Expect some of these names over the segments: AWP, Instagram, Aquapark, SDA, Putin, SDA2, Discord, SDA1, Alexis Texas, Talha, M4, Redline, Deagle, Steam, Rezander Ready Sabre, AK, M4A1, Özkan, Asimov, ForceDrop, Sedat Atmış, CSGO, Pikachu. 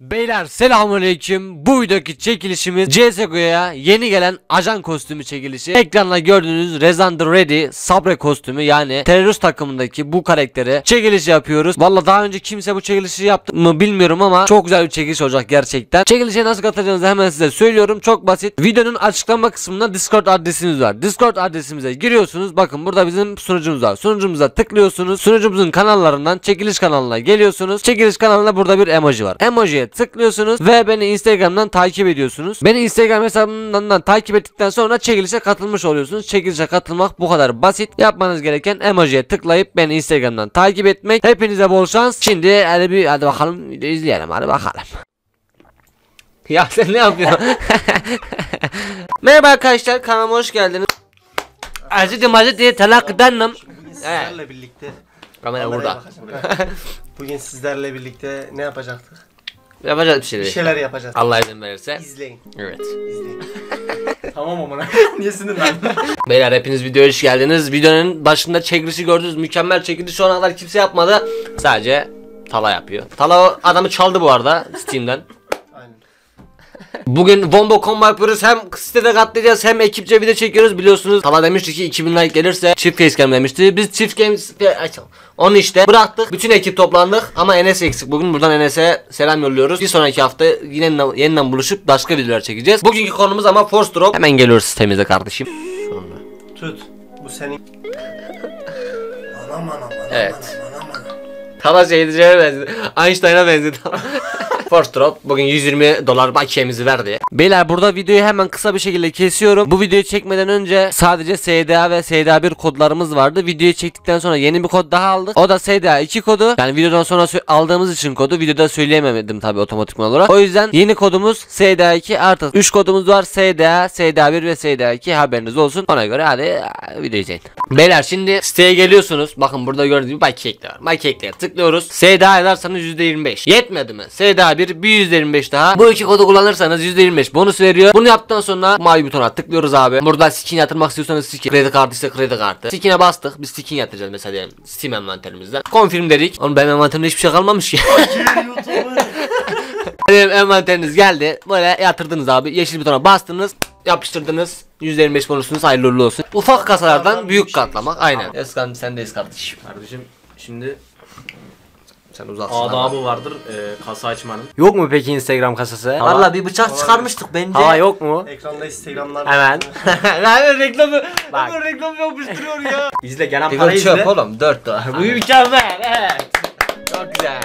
Beyler selamünaleyküm. Bu videodaki çekilişimiz CSGO'ya yeni gelen ajan kostümü çekilişi. Ekranda gördüğünüz Rezander Ready Sabre kostümü, yani terörist takımındaki bu karaktere çekilişi yapıyoruz. Valla daha önce kimse bu çekilişi yaptı mı bilmiyorum ama çok güzel bir çekiliş olacak gerçekten. Çekilişe nasıl katılacağınızı hemen size söylüyorum. Çok basit. Videonun açıklama kısmında Discord adresimiz var. Discord adresimize giriyorsunuz. Bakın burada bizim sunucumuz var. Sunucumuza tıklıyorsunuz. Sunucumuzun kanallarından çekiliş kanalına geliyorsunuz. Çekiliş kanalında burada bir emoji var. Emojiye tıklıyorsunuz ve beni Instagram'dan takip ediyorsunuz. Beni Instagram hesabımdan takip ettikten sonra çekilişe katılmış oluyorsunuz. Çekilişe katılmak bu kadar basit. Yapmanız gereken emojiye tıklayıp beni Instagram'dan takip etmek. Hepinize bol şans. Şimdi hadi bakalım, video izleyelim, hadi bakalım. Ya sen ne yapıyorsun? Merhaba arkadaşlar, kanalıma hoş geldiniz. Aziz diye talakdanım. Sizlerle birlikte. Kamera burada. Bugün sizlerle birlikte ne yapacaktık? Yapacağız bir şeyler yapacağız. Allah izin verirse. İzleyin. Evet. İzleyin. Tamam amına. Niye sinirlendin? Beyler hepiniz videoya hoş geldiniz. Videonun başında çekilişi gördünüz. Mükemmel çekilişi şu ana kadar kimse yapmadı. Sadece Talha yapıyor. Talha adamı çaldı bu arada Steam'den. Aynen. Bugün bomba combo yapıyoruz. Hem sitede katlayacağız hem ekipçe video çekiyoruz. Biliyorsunuz Talha demişti ki 2000 like gelirse çift facecam demişti. Biz çift facecam onu işte bıraktık. Bütün ekip toplandık ama Enes eksik. Bugün buradan Enes'e selam yolluyoruz. Bir sonraki hafta yine yeniden buluşup başka videolar çekeceğiz. Bugünkü konumuz ama ForceDrop. Hemen geliyoruz sistemimize kardeşim. Sonra. Tut. Bu senin. Anam. Evet. Talha şeydiceye benzedi. Einstein'a benzedi. ForceDrop bugün 120 dolar bakiyemizi verdi. Beyler burada videoyu hemen kısa bir şekilde kesiyorum. Bu videoyu çekmeden önce sadece SDA ve SDA1 kodlarımız vardı. Videoyu çektikten sonra yeni bir kod daha aldık. O da SDA2 kodu. Yani videodan sonra aldığımız için kodu videoda söyleyemedim tabii otomatikman olarak. O yüzden yeni kodumuz SDA2 artı 3 kodumuz var. SDA, SDA1 ve SDA2 haberiniz olsun. Ona göre hadi videoyu izleyin. Beyler şimdi siteye geliyorsunuz. Bakın burada gördüğünüz gibi bakiye ekler var. Bakiye ekler tıklıyoruz. SDA ederseniz %25. Yetmedi mi? SDA1 bir %25 daha. Bu iki kodu kullanırsanız %25 bonus veriyor. Bunu yaptıktan sonra mavi butona tıklıyoruz abi. Burada skin yatırmak istiyorsanız skin, kredi kartı ise kredi kartı. Skin'e bastık. Biz skin yatıracağız mesela diyelim. Steam envanterimizden. Confirm dedik. Oğlum benim envanterimde hiçbir şey kalmamış ki. Benim envanteriniz geldi. Böyle yatırdınız abi. Yeşil butona bastınız. Yapıştırdınız. %25 bonusunuz hayırlı uğurlu olsun. Ufak kasalardan büyük katlamak. Aynen. Özkan sendeyiz kardeşim. Kardeşim şimdi... Adabı vardır kasa açmanın. Yok mu peki Instagram kasası? Valla bir bıçak çıkarmıştık bence. Ha yok mu? Ekranda Instagram'lar. Hemen. Hemen reklamı. Hemen reklamı yapıştırıyor ya. İzle gelen parayı izle. Çöp oğlum 4 dolar. Bu mükemmel. Evet. Çok güzel.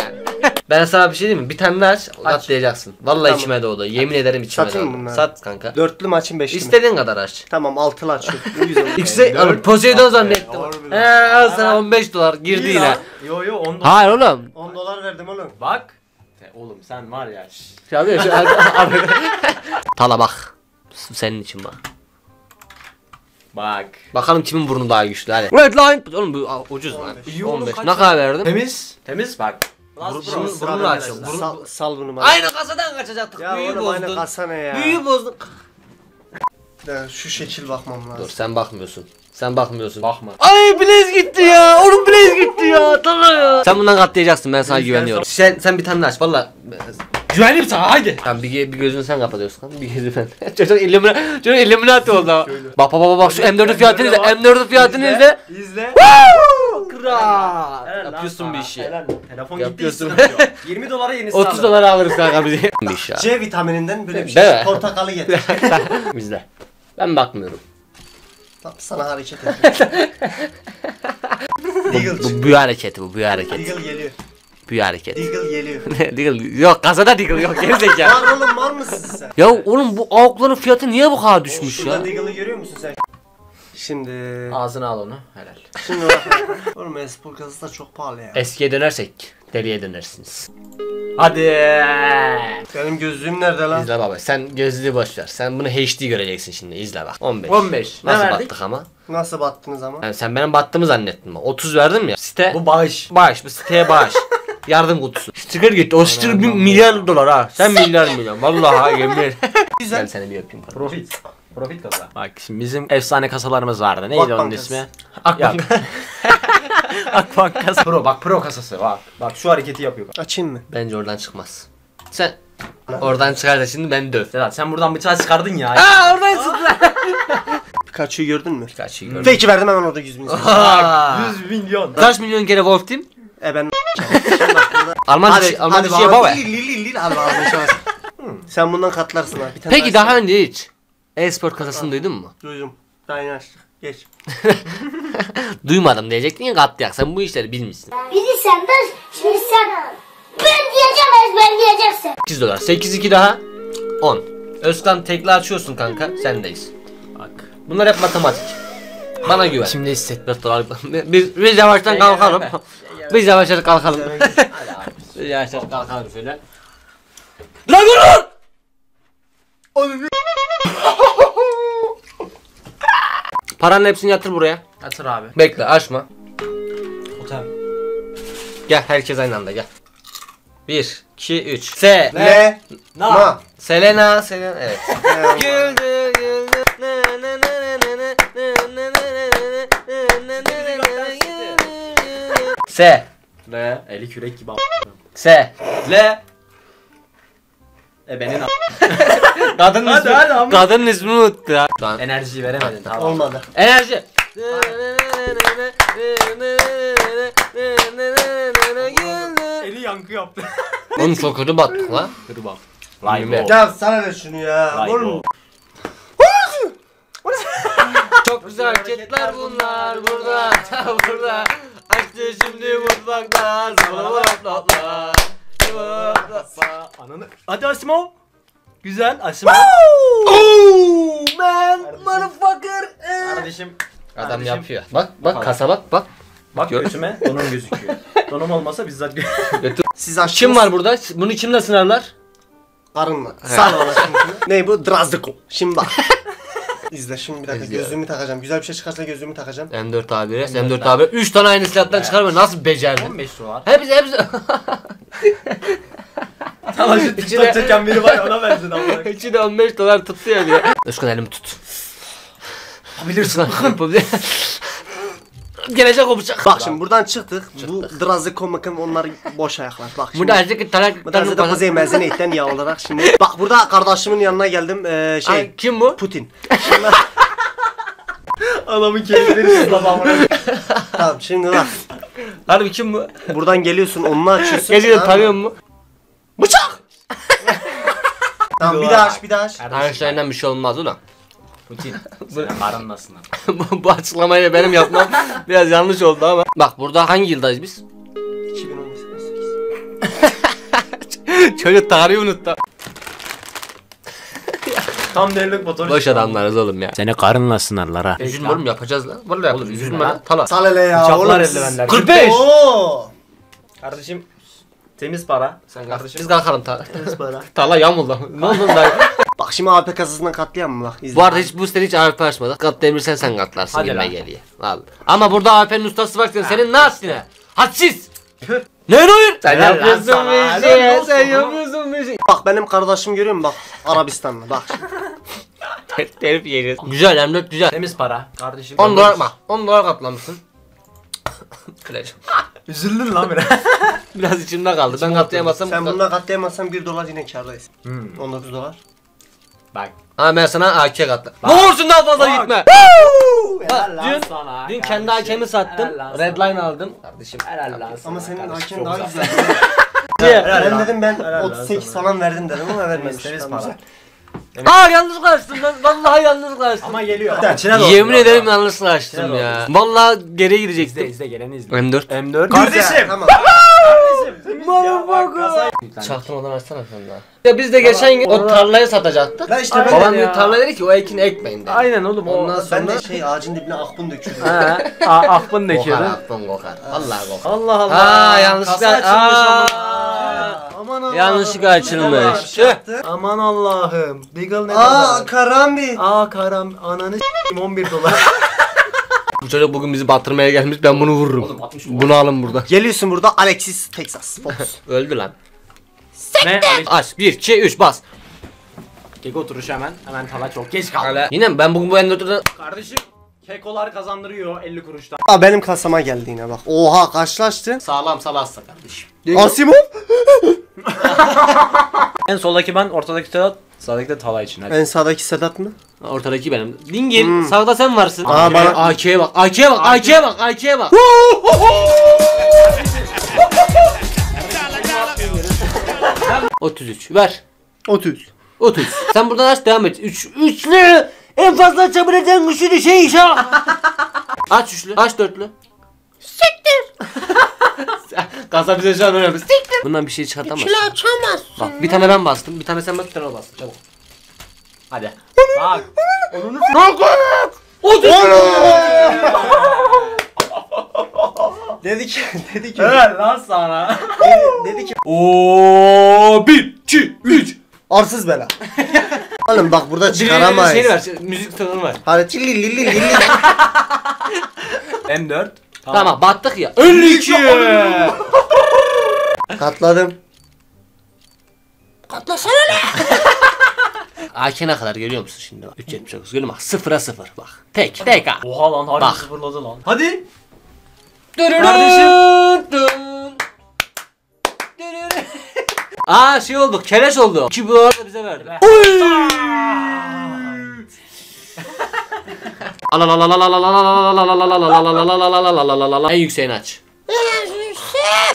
Ben sana bir şey diyeyim mi? Bir tane aç, atlayacaksın. Vallahi tamam. İçime doğdu. Yemin ederim içime doğdu. Satayım mı? Sat kanka. Dörtlü mü açayım, beşli mi? İstediğin kadar aç. Tamam, altılı aç. Yüzde. Poseidon zannettim. Al sana 15 dolar girdi yine. Yo 10 dolar. Hayır oğlum. 10 dolar verdim oğlum. Bak. Oğlum sen var ya. Şabiye şu arada. Talha bak. Senin için bak. Bak. Bakalım kimin burnu daha güçlü hadi. Redline. Oğlum bu ucuz lan. 15. Ne kadar verdim? Temiz bak. Burnu açalım. Sal bunu bana. Aynı kasadan kaçacaktık. Ya büyüğü bozdun. Aynı kasa ne ya? Büyüğü bozdun. Ya şu şekil bakmam lazım. Dur sen bakmıyorsun. Bakma. Ay Blaze gitti ya. Oğlum Blaze gitti ya. Tamam ya. Sen bundan katlayacaksın, ben sana güveniyorum. Sen bir tane aç valla. Güveneyim sana hadi. Tamam bir gözünü sen kapatıyorsun. Bir gözü ben. Çocuk illuminati oldu ama. Bak şu M4'ün fiyatını izle. İzle. Helal yapıyorsun lan, bir işi. Helal. Telefon yapıyorsun. Gitti. 20 dolara yenisi 30 dolara alırız kanka bizi. C vitamininden böyle bir şey. Portakalı getir. Bizde. Ben bakmıyorum. Sana hareket edeyim. Bu hareket. Deagle geliyor. Deagle geliyor. Deagle yok, kasada Deagle yok, gerizekalı. Lan oğlum var mısın sen? Ya oğlum bu avukların fiyatı niye bu kadar düşmüş ya? Şurada Deagle'ı görüyor musun sen? Şimdi ağzına al onu, helal. Şimdi oğlum espor kasası da çok pahalı ya. Eskiye dönersek deliye dönersiniz. Hadi. Benim gözlüğüm nerede lan? İzle baba, sen gözlüğü boş ver. Sen bunu HD göreceksin şimdi, izle bak. 15. Nasıl ne battık ama? Nasıl battınız ama? Yani sen benim battığımı zannettin mi? 30 verdim ya. Site. Bu bağış. Bu siteye bağış. Yardım kutusu. Sticker gitti. O sticker $1 milyar ha. Sen milyar. Vallahi yemin ederim. Güzel. Ben seni bir öpeyim. Profit kasa. Bak şimdi bizim efsane kasalarımız vardı. Neydi onun ismi? Aquapark. Aquapark kasa. Pro kasası. Bak şu hareketi yapıyor. Açayım mı? Bence oradan çıkmaz. Sen Oradan çıkar da şimdi beni döv. Sedat sen buradan bıçağı çıkardın ya. Aa, oradan çıktı. Pikachu'yu gördün mü? Pikachu'yu gördüm. Peki verdim hemen orada 100 milyon. 100 milyon. Kaç milyon kere Wolf Team? Ben Almanca şey baba. Sen bundan katlarsın ha. Peki daha önce hiç e-spor kasasını duydun mu? Duydum. Daha yeni açtık. Geç. Duymadım diyecektin ya katlayak. Sen bu işleri bilmişsin. Bilirsen ben şimdi sen ben diyeceksin. $8. 8-2 daha. 10. Özkan tekrar açıyorsun kanka. Sendeyiz. Bak. Bunlar hep matematik. Bana güven. Şimdi hisset $4. Biz yavaştan kalkalım. Biz yavaştan kalkalım. Biz yavaştan kalkalım şöyle. Dragon'un! Onun paranın hepsini yatır buraya. Yatır abi. Bekle, açma. Otel. Gel, herkes aynı anda gel. 1 2 3 S L Na Selena Selena evet. Güldü güldü S L eli kürek gibi S L ebenin a**. Kadının ismini unuttu ya. Enerjiyi veremedin tamam. Olmadı. Enerji. Eli yankı yaptı. Onun çok hırı battık lan. Hırı bak. Ya sana ver şunu ya. Oğlum. Çok güzel hareketler bunlar burada. Burada. Açtı şimdi mutfaklar. Zavalapla. Ananı. Hadi Asimov. Güzel Asimov. Oh man motherfucker. Kardeşim. Adam yapıyor. Bak bak kasa bak bak. Bak götüme donum gözüküyor. Donum olmasa bizzat gözüküyor. Kim var burada? Bunu kimle sınarlar? Karınla. Sağ ol. Ne bu? Drazdıko. Şimdi bak. İzle şimdi bir dakika gözlüğümü takacağım. Güzel bir şey çıkarsa gözlüğümü takacağım. M4A1'e. M4A1'e 3 tane aynı silahtan çıkarma. Nasıl becerdin? 15 dolar. Hepsi. Tamam şu TikTok çeken biri var ona verdin abla. İçine $15 tuttu ya diye. Özkan elimi tut. Bilirsin. Gelecek o bıçak. Bak şimdi buradan çıktık. Bu drazı komakım onlar boş ayaklar. Bak şimdi. Burada da kuzey mezeneyitten yağ olarak şimdi. Bak burada kardeşimin yanına geldim. Şey. Kim bu? Putin. Adamın keyifleri sızlama. Tamam şimdi bak. Harbi kim bu? Buradan geliyorsun onunla açıyorsun. Geliyorsun tanıyor musun? Bıçak! Tamam bir daha aç bir daha aç. Arkadaşlarından bir şey olmaz ulan. Putin sen barınmasın lan. Bu açıklamayla benim yapmam biraz yanlış oldu ama. Bak burada hangi yıldayız biz? 2018. Çocuk tarihi unuttu. Tam devlet motoru. Boş adamlarız oğlum ya. Seni karınla sınarlar ha. Üzülme oğlum yapacağız lan. Vallahi yapacağız. Üzülme lan. Tala. Sal hele ya. Bıçaklar eldivenler. 45! Ooo! Kardeşim. Temiz para. Sen kardeşim. Biz kalkalım Tala. Temiz para. Tala yamulda. Ne oldu lan? Bak şimdi AWP kasasından katlayan mı bak? İzle. Bu arada hiç bu sene hiç AWP açmadı. Katlayabilirsen sen katlarsın gelme geliye. Vallahi. Ama burada AWP'nin ustası var senin ne yapsın ha? Hadsiz. Ne hayır? Sen yapıyorsun bir şey. Sen yapıyorsun bir şey. Bak benim kardeşim görüyor musun bak Arabistan'da bak. Terif yeriz. Güzel M4 güzel. Temiz para. Kardeşim. $10 bak. $10 katlamışsın. Kılaç. Üzüldün lan biraz. Biraz içimde kaldı. Ben katlayamazsam. Sen bundan katlayamazsan $1 yine kârdayız. $19. Bak. Ama ben sana AK kattım. Ne olursun daha fazla bak. Gitme. Dün kendi AK'mi sattım. Redline aldım. Kardeşim. Ama senin AK'n daha güzel. Ben dedim ben 38 falan verdim dedim ama vermemiş. Aa yalnız kaçtım ben. Vallahi yalnız kaçtım. Ama geliyor. Yemin ederim yalnız kaçtım ya. Vallahi geriye girecektim. İzle geleni izle. M4. Kardeşim. Çaktım ondan açsana sen daha. Ya biz de geçen gün o tarlayı satacaktık. La işte babam bir tarla dedi ki o ekini ekmeyin dedi. Aynen oğlum ondan sonra. Ben de şey ağacın dibine akbun döküyordum. Akbun döküyordum. Akbun kokar. Vallahi kokar. Allah Allah. Aa yanlışlıkla açılmış. Yanlışlıkla açılmış. Aman Allah'ım. Deagle ne? Aa karambi. Aa karambi. Ananı s**im $11. Bu çocuk bugün bizi batırmaya gelmiş ben bunu vururum. Oğlum, bunu alın burada. Geliyorsun burada Alexis Texas. Öldü lan. Sekte. Aç 1 2 3 bas. Kek oturuş hemen Talha çok geç kaldı. Hala. Yine ben bugün bu endüstride kardeşim kekolar kazandırıyor 50 kuruştan. Aa benim kasama geldi yine bak. Oha karşılaştın. Sağlam salazsa kardeşim. Asimov. En soldaki ben, ortadaki Sedat, sağdaki de Talha için. Hadi. En sağdaki Sedat mı? Ortadaki benim. Dingil, sağda sen varsın. Aa, bana AK'ye bak, AK'ye bak, AK'ye bak, AK'ye bak. (33 ver. 30. Sen buradan aç, devam et. 3'lü. En fazla açabileceğin güçlü şey iş ha. Aç 3'lü, aç 4'lü. Siktir. Kasa bize şu an öyle yapıyor. Siktir. Bundan bir şey çıkartamazsın. Üçlü açamazsın. Bak bir tane ben bastım, bir tane sen bastın, bir tane o bastın. Çabuk. Hadi. Bak. Onunu bırak. 30. Dedi ki. Evet lan sana. Dedi ki. Oo 1, 2, 3. Arsız bela. Oğlum bak burada çıkaramayız. Şey var, müzik tonu var. Hadi lilli. M4. Tamam battık ya. 52. Katladım. Katlasana lan. AK ne kadar görüyor musun şimdi bak? 3.79 görüyor musun? 0'a 0 bak. Tek ha. Oha lan harbi bak. Sıfırladı lan. Hadi. Kardeşim. Aa şey oldu, keleş oldu. 2 bu arada bize verdi. En yükseğini aç.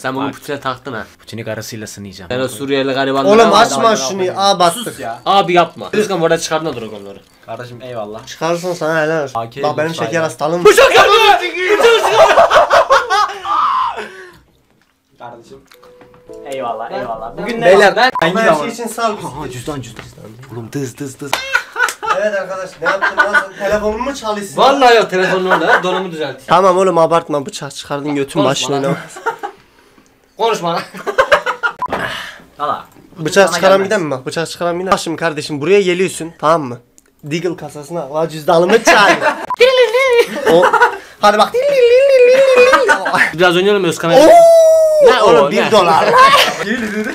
Sen bunu putine taktın ha. Putini karısıyla sınayacağım. Ben o Suriyeli garibanları. Oğlum açma şunu. Aa bastık ya. Abi yapma. Özkan bu arada çıkardın dur onları. Kardeşim eyvallah. Çıkarırsan sana helal olsun. Bak benim şeker hastalığım. Bıçak yapma. Kardeşim. Eyvallah, eyvallah. Bugün beyler, ben her şey için sağ olun. Aha cüzdan. Oğlum dız. Evet arkadaş, ne yaptın lan? Telefonum mu çalışsın? Vallahi yok telefonum orada. Donumu düzelt. Tamam oğlum abartma, bıçak çıkardın götün başına. Konuşma lan. Hala. Bıçak çıkaran bir de mi bak? Bıçak çıkaran bir de. Şimdi kardeşim buraya geliyorsun, tamam mı? Deagle kasasına la cüzdanımı çal. O hadi bak. Biraz oynayalım Özkan'a. Ne oğlum $1.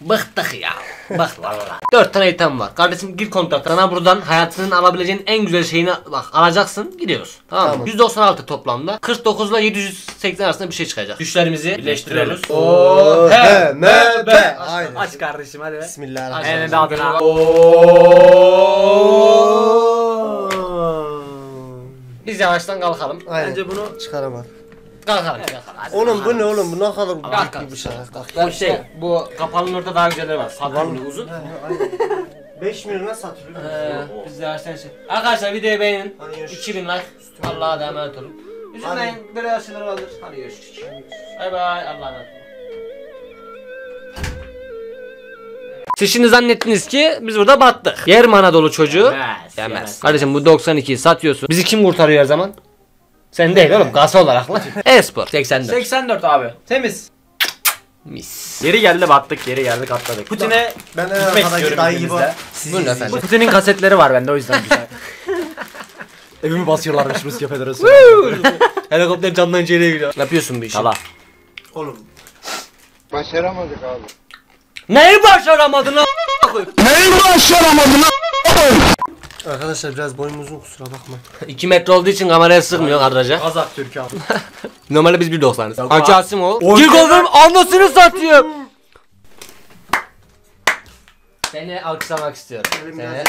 Bıktık ya. Bak valla. 4 tane item var. Kardeşim gir kontakta. Sana buradan hayatının alabileceğin en güzel şeyini bak alacaksın. Gidiyoruz. Tamam mı? 196 toplamda. 49 ile 780 arasında bir şey çıkacak. Güçlerimizi birleştiriyoruz. O H M B. Aç kardeşim hadi. Bismillahirrahmanirrahim. O biz yavaştan kalkalım. Aynen. Bence bunu çıkaramam. Kalkalım. Evet. Oğlum bu ne oğlum? Bu ne kadar büyük bir şey. Bu şey, bu kapağının orada daha güzelleri var. Sakallı uzun. 5 milyona satılıyor. Biz yavaştan şey. Arkadaşlar videoyu beğenin. 2000 like. Allah'a da emanet olun. Üzülmeyin. Böyle şeyler olur. Hadi görüşürüz. Bay bay. Allah'a emanet olun. Siz şimdi zannettiniz ki biz burada battık. Yer mi Anadolu çocuğu? Yemez. Kardeşim bu 92'yi satıyorsun. Bizi kim kurtarıyor her zaman? Sen değil oğlum gasa olarak lan. E-spor 84. 84 abi. Temiz. Mis. Geri geldi battık, geri geldik atladık. Putin'e ben arkadaşı dayı gibi. Buyurun efendim. Putin'in kasetleri var bende o yüzden güzel. Evimi basıyorlarmış Rusya Federasyonu. Helikopter camdan içeriye giriyor. Yapıyorsun bir işi. Hala. Oğlum. Başaramadık abi. Neyi başaramadın lan? Neyi başaramadın lan? Arkadaşlar biraz boyum uzun kusura bakma. 2 metre olduğu için kameraya sığmıyor kardeşe. Kazak Türkiye abi. Normalde biz 1.90'ız. Anki Asimov. Gir gözüm anasını satıyor. Seni alkışlamak istiyorum. Seni.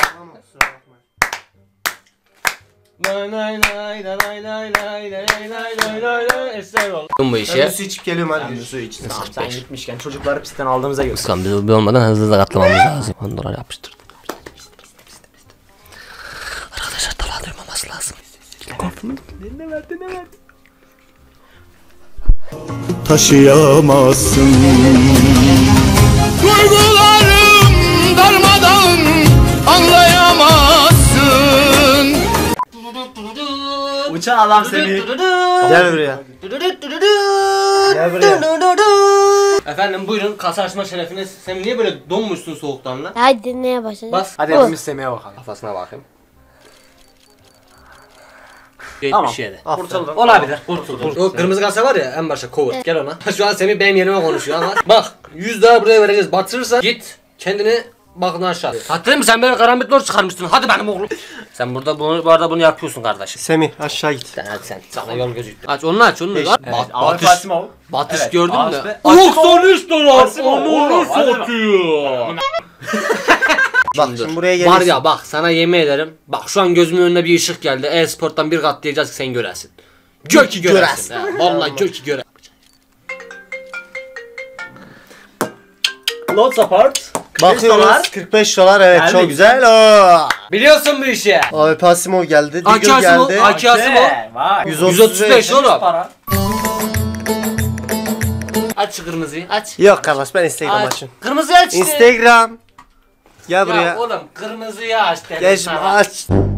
Bu işe. Su içip geliyorum hadi. Su iç. Sen gitmişken çocukları pistten aldığımıza göre. Özkan biz olmadan hızlı katlamamız lazım. $10 yapıştır. Arkadaşlar Talha duymaması lazım. Ne verdi? Taşıyamazsın. Duygularım darmadan anlayamazsın. Uçan adam seni. Gel buraya. Efendim buyurun kasa açma şerefine. Sen niye böyle donmuşsun soğuktan lan? Hadi dinlemeye başlayalım. Bas. Hadi hepimiz Semih'e bakalım. Kafasına bakayım. Tamam. Kurtuldum. Olabilir. Kurtuldum. O kırmızı kasa var ya en başa cover. Gel ona. Şu an Semih benim yerime konuşuyor ama. Bak $100 buraya vereceğiz. Batırırsa git kendini bakın aşağı. Hatırlayın mı sen benim karambit lor çıkarmıştın. Hadi benim oğlum. Sen burada bunu, bu arada bunu yakıyorsun kardeşim. Semih aşağı git. Sen hadi sen. Sana yol gözü. Aç onu aç onu. Evet. Batış. Asimov. Batış evet, gördün mü? 93 dolar. Onu satıyor. Bak şimdi buraya gelirsin. Var ya bak sana yemin ederim. Bak şu an gözümün önüne bir ışık geldi. E-sporttan bir katlayacağız ki sen göresin. Gör ki göresin. Vallahi gör ki göresin. Lots apart. Bakıyoruz dolar. 45 dolar evet geldi, çok güzel. Oo. Biliyorsun bu işi. AWP Asimov geldi. Deagle geldi. AK Asimov. 135 oğlum. Aç kırmızıyı aç. Yok kardeş ben Instagram açayım. Kırmızıyı aç işte. Instagram. Gel buraya. Ya oğlum kırmızıyı aç. Geç aç.